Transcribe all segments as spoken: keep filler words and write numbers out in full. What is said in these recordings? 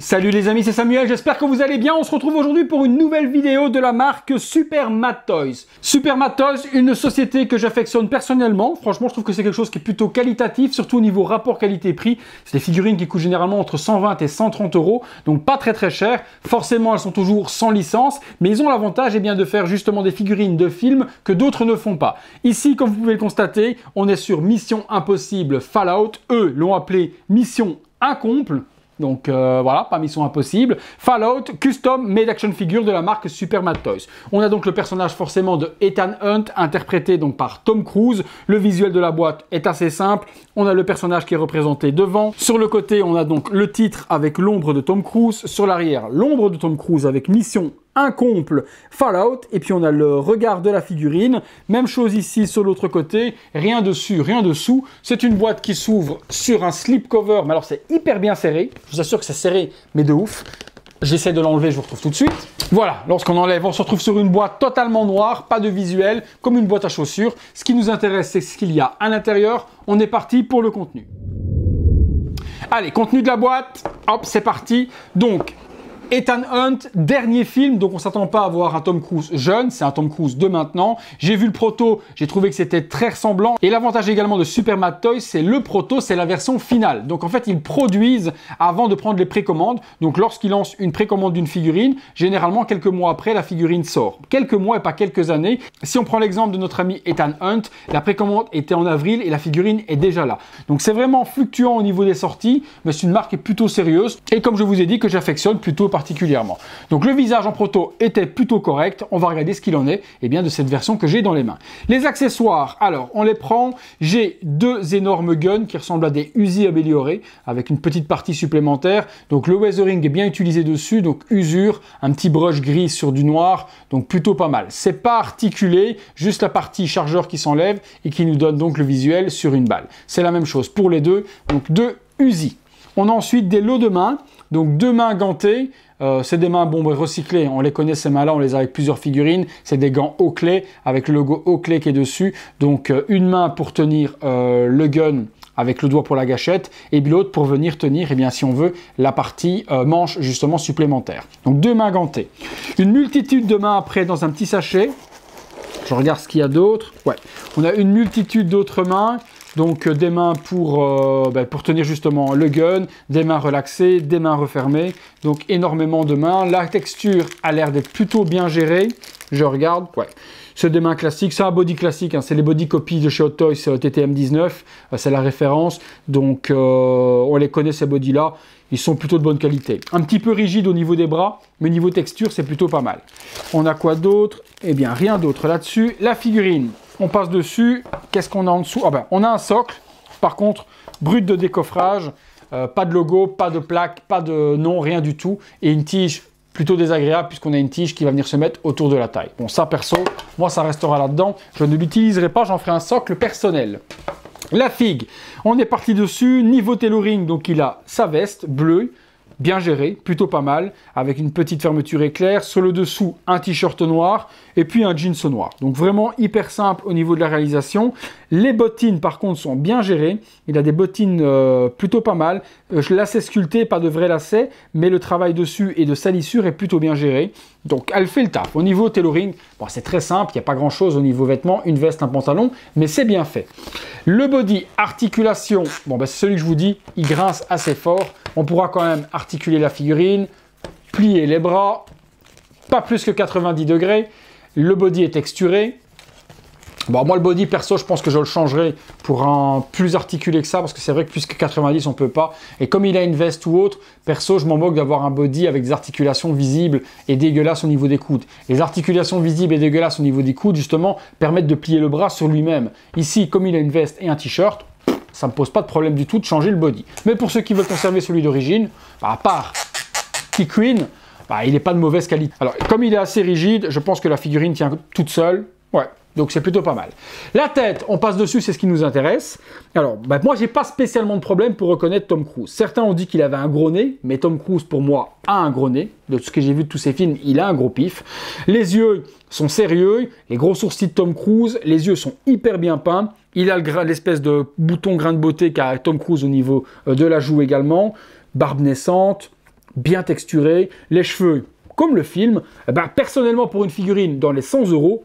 Salut les amis, c'est Samuel, j'espère que vous allez bien. On se retrouve aujourd'hui pour une nouvelle vidéo de la marque Supermad Toys. Supermad Toys, une société que j'affectionne personnellement. Franchement, je trouve que c'est quelque chose qui est plutôt qualitatif, surtout au niveau rapport qualité-prix. C'est des figurines qui coûtent généralement entre cent vingt et cent trente euros, donc pas très très cher. Forcément, elles sont toujours sans licence, mais ils ont l'avantage eh bien, de faire justement des figurines de films que d'autres ne font pas. Ici, comme vous pouvez le constater, on est sur Mission Impossible Fallout. Eux l'ont appelé Mission Incomple. Donc euh, voilà, pas Mission Impossible. Fallout, custom made action figure de la marque Supermad Toys. On a donc le personnage forcément de Ethan Hunt, interprété donc par Tom Cruise. Le visuel de la boîte est assez simple. On a le personnage qui est représenté devant. Sur le côté, on a donc le titre avec l'ombre de Tom Cruise. Sur l'arrière, l'ombre de Tom Cruise avec Mission Incomple Fallout, et puis on a le regard de la figurine, même chose ici sur l'autre côté, rien dessus, rien dessous. C'est une boîte qui s'ouvre sur un slip cover, mais alors c'est hyper bien serré, je vous assure que c'est serré, mais de ouf. J'essaie de l'enlever, je vous retrouve tout de suite. Voilà, lorsqu'on enlève, on se retrouve sur une boîte totalement noire, pas de visuel, comme une boîte à chaussures. Ce qui nous intéresse, c'est ce qu'il y a à l'intérieur. On est parti pour le contenu. Allez, contenu de la boîte, hop, c'est parti. Donc, Ethan Hunt, dernier film, donc on ne s'attend pas à voir un Tom Cruise jeune, c'est un Tom Cruise de maintenant. J'ai vu le proto, j'ai trouvé que c'était très ressemblant. Et l'avantage également de Supermad Toys, c'est le proto, c'est la version finale. Donc en fait, ils produisent avant de prendre les précommandes. Donc lorsqu'ils lancent une précommande d'une figurine, généralement quelques mois après, la figurine sort. Quelques mois et pas quelques années. Si on prend l'exemple de notre ami Ethan Hunt, la précommande était en avril et la figurine est déjà là. Donc c'est vraiment fluctuant au niveau des sorties, mais c'est une marque plutôt sérieuse. Et comme je vous ai dit, que j'affectionne plutôt par particulièrement. Donc le visage en proto était plutôt correct. On va regarder ce qu'il en est eh bien, de cette version que j'ai dans les mains. Les accessoires, alors on les prend. J'ai deux énormes guns qui ressemblent à des Uzi améliorés avec une petite partie supplémentaire. Donc le weathering est bien utilisé dessus, donc usure, un petit brush gris sur du noir, donc plutôt pas mal. C'est pas articulé, juste la partie chargeur qui s'enlève et qui nous donne donc le visuel sur une balle. C'est la même chose pour les deux, donc deux Uzi. On a ensuite des lots de mains, donc deux mains gantées. Euh, c'est des mains bon, recyclées, on les connaît ces mains là, on les a avec plusieurs figurines. C'est des gants Oakley avec le logo Oakley qui est dessus, donc euh, une main pour tenir euh, le gun avec le doigt pour la gâchette et l'autre pour venir tenir, eh bien, si on veut, la partie euh, manche justement supplémentaire. Donc deux mains gantées, une multitude de mains après dans un petit sachet. Je regarde ce qu'il y a d'autre. Ouais, on a une multitude d'autres mains. Donc des mains pour, euh, bah, pour tenir justement le gun, des mains relaxées, des mains refermées. Donc énormément de mains. La texture a l'air d'être plutôt bien gérée. Je regarde, ouais. C'est des mains classiques, c'est un body classique, hein. C'est les body copies de chez Hot Toys, c'est T T M dix-neuf, c'est la référence. Donc euh, on les connaît ces body là, ils sont plutôt de bonne qualité. Un petit peu rigide au niveau des bras, mais niveau texture c'est plutôt pas mal. On a quoi d'autre? Eh bien rien d'autre là-dessus. La figurine, on passe dessus. Qu'est-ce qu'on a en dessous? Ah ben, on a un socle, par contre, brut de décoffrage, euh, pas de logo, pas de plaque, pas de nom, rien du tout, et une tige plutôt désagréable puisqu'on a une tige qui va venir se mettre autour de la taille. Bon, ça perso, moi ça restera là-dedans, je ne l'utiliserai pas, j'en ferai un socle personnel. La figue, on est parti dessus, niveau tailoring, donc il a sa veste bleue, bien gérée, plutôt pas mal, avec une petite fermeture éclair, sur le dessous un t-shirt noir et puis un jeans noir. Donc vraiment hyper simple au niveau de la réalisation. Les bottines par contre sont bien gérées, il a des bottines euh, plutôt pas mal, euh, lacets sculptés, pas de vrai lacets, mais le travail dessus et de salissure est plutôt bien géré. Donc elle fait le taf. Au niveau tailoring, bon, c'est très simple, il n'y a pas grand chose au niveau vêtements, une veste, un pantalon, mais c'est bien fait. Le body, articulation, bon, ben, c'est celui que je vous dis, il grince assez fort, on pourra quand même articuler la figurine, plier les bras, pas plus que quatre-vingt-dix degrés, le body est texturé. Bon, moi le body perso je pense que je le changerai pour un plus articulé que ça, parce que c'est vrai que plus que quatre-vingt-dix on peut pas, et comme il a une veste ou autre, perso je m'en moque d'avoir un body avec des articulations visibles et dégueulasses au niveau des coudes. Les articulations visibles et dégueulasses au niveau des coudes justement permettent de plier le bras sur lui-même. Ici comme il a une veste et un t-shirt, ça me pose pas de problème du tout de changer le body. Mais pour ceux qui veulent conserver celui d'origine, bah, à part T-Queen, bah, il n'est pas de mauvaise qualité. Alors comme il est assez rigide, je pense que la figurine tient toute seule, ouais. Donc c'est plutôt pas mal. La tête, on passe dessus, c'est ce qui nous intéresse. Alors, bah, moi, j'ai pas spécialement de problème pour reconnaître Tom Cruise. Certains ont dit qu'il avait un gros nez, mais Tom Cruise, pour moi, a un gros nez. De ce que j'ai vu de tous ses films, il a un gros pif. Les yeux sont sérieux, les gros sourcils de Tom Cruise, les yeux sont hyper bien peints. Il a l'espèce de bouton grain de beauté qu'a Tom Cruise au niveau de la joue également. Barbe naissante, bien texturé, les cheveux comme le film. Eh ben, personnellement, pour une figurine dans les cent euros,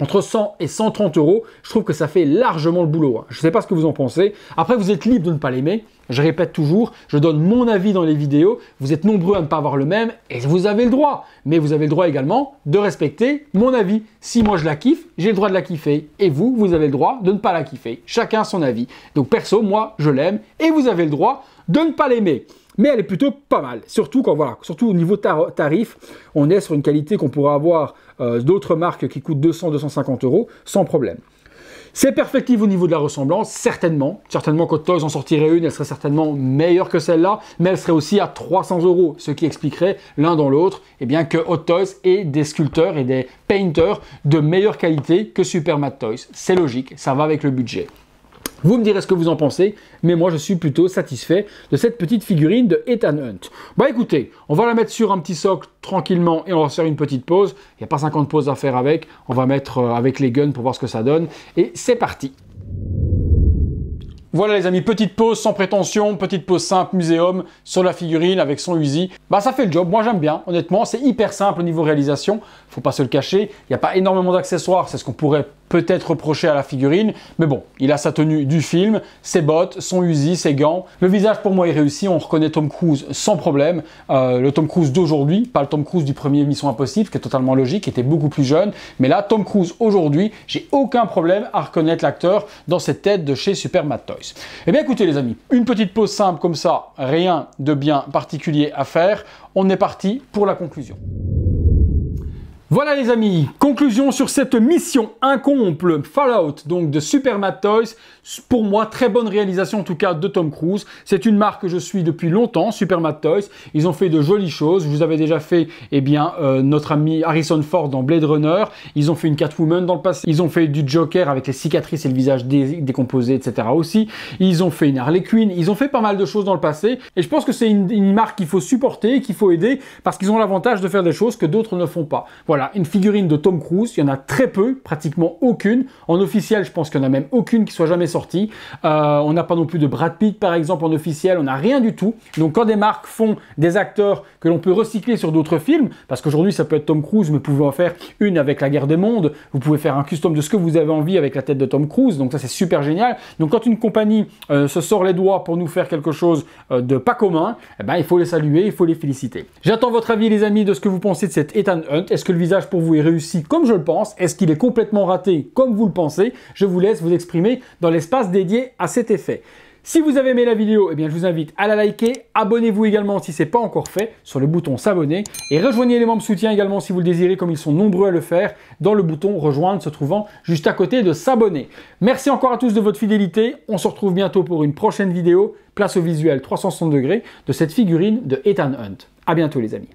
entre cent et cent trente euros, je trouve que ça fait largement le boulot. Hein. Je ne sais pas ce que vous en pensez. Après, vous êtes libre de ne pas l'aimer. Je répète toujours, je donne mon avis dans les vidéos. Vous êtes nombreux à ne pas avoir le même et vous avez le droit. Mais vous avez le droit également de respecter mon avis. Si moi je la kiffe, j'ai le droit de la kiffer. Et vous, vous avez le droit de ne pas la kiffer. Chacun son avis. Donc perso, moi, je l'aime et vous avez le droit de ne pas l'aimer. Mais elle est plutôt pas mal, surtout, quand, voilà, surtout au niveau tar tarif, on est sur une qualité qu'on pourra avoir euh, d'autres marques qui coûtent deux cents, deux cent cinquante euros sans problème. C'est perfectible au niveau de la ressemblance, certainement. Certainement qu'Hot Toys en sortirait une, elle serait certainement meilleure que celle-là, mais elle serait aussi à trois cents euros, ce qui expliquerait l'un dans l'autre eh bien que Hot Toys ait des sculpteurs et des painters de meilleure qualité que Supermad Toys. C'est logique, ça va avec le budget. Vous me direz ce que vous en pensez, mais moi je suis plutôt satisfait de cette petite figurine de Ethan Hunt. Bah écoutez, on va la mettre sur un petit socle tranquillement et on va faire une petite pause. Il n'y a pas cinquante pauses à faire avec. On va mettre avec les guns pour voir ce que ça donne. Et c'est parti. Voilà les amis, petite pause sans prétention, petite pause simple, muséum, sur la figurine avec son Uzi. Bah ça fait le job, moi j'aime bien, honnêtement, c'est hyper simple au niveau réalisation, faut pas se le cacher, il n'y a pas énormément d'accessoires, c'est ce qu'on pourrait peut-être reprocher à la figurine, mais bon, il a sa tenue du film, ses bottes, son Uzi, ses gants. Le visage pour moi est réussi, on reconnaît Tom Cruise sans problème, euh, le Tom Cruise d'aujourd'hui, pas le Tom Cruise du premier Mission Impossible, qui est totalement logique, qui était beaucoup plus jeune, mais là, Tom Cruise aujourd'hui, j'ai aucun problème à reconnaître l'acteur dans cette tête de chez Supermad Toys. Eh bien écoutez les amis, une petite pause simple comme ça, rien de bien particulier à faire. On est parti pour la conclusion. Voilà les amis, conclusion sur cette mission incomple Fallout donc de Supermad Toys. Pour moi, très bonne réalisation en tout cas de Tom Cruise. C'est une marque que je suis depuis longtemps, Supermad Toys. Ils ont fait de jolies choses. Je vous avais déjà fait eh bien, euh, notre ami Harrison Ford dans Blade Runner. Ils ont fait une Catwoman dans le passé. Ils ont fait du Joker avec les cicatrices et le visage dé décomposé, et cetera aussi. Ils ont fait une Harley Quinn. Ils ont fait pas mal de choses dans le passé. Et je pense que c'est une, une marque qu'il faut supporter, qu'il faut aider, parce qu'ils ont l'avantage de faire des choses que d'autres ne font pas. Voilà. Une figurine de Tom Cruise, il y en a très peu, pratiquement aucune. En officiel, je pense qu'il n'y en a même aucune qui soit jamais sortie. Euh, on n'a pas non plus de Brad Pitt, par exemple, en officiel. On n'a rien du tout. Donc, quand des marques font des acteurs que l'on peut recycler sur d'autres films, parce qu'aujourd'hui, ça peut être Tom Cruise, mais vous pouvez en faire une avec La Guerre des Mondes. Vous pouvez faire un custom de ce que vous avez envie avec la tête de Tom Cruise. Donc, ça, c'est super génial. Donc, quand une compagnie euh, se sort les doigts pour nous faire quelque chose euh, de pas commun, eh ben, il faut les saluer, il faut les féliciter. J'attends votre avis, les amis, de ce que vous pensez de cet Ethan Hunt. Est-ce que le visage pour vous est réussi comme je le pense? Est-ce qu'il est complètement raté comme vous le pensez? Je vous laisse vous exprimer dans l'espace dédié à cet effet. Si vous avez aimé la vidéo, eh bien, je vous invite à la liker. Abonnez-vous également si ce n'est pas encore fait sur le bouton s'abonner. Et rejoignez les membres soutien également si vous le désirez, comme ils sont nombreux à le faire, dans le bouton rejoindre se trouvant juste à côté de s'abonner. Merci encore à tous de votre fidélité. On se retrouve bientôt pour une prochaine vidéo. Place au visuel trois cent soixante degrés de cette figurine de Ethan Hunt. À bientôt les amis.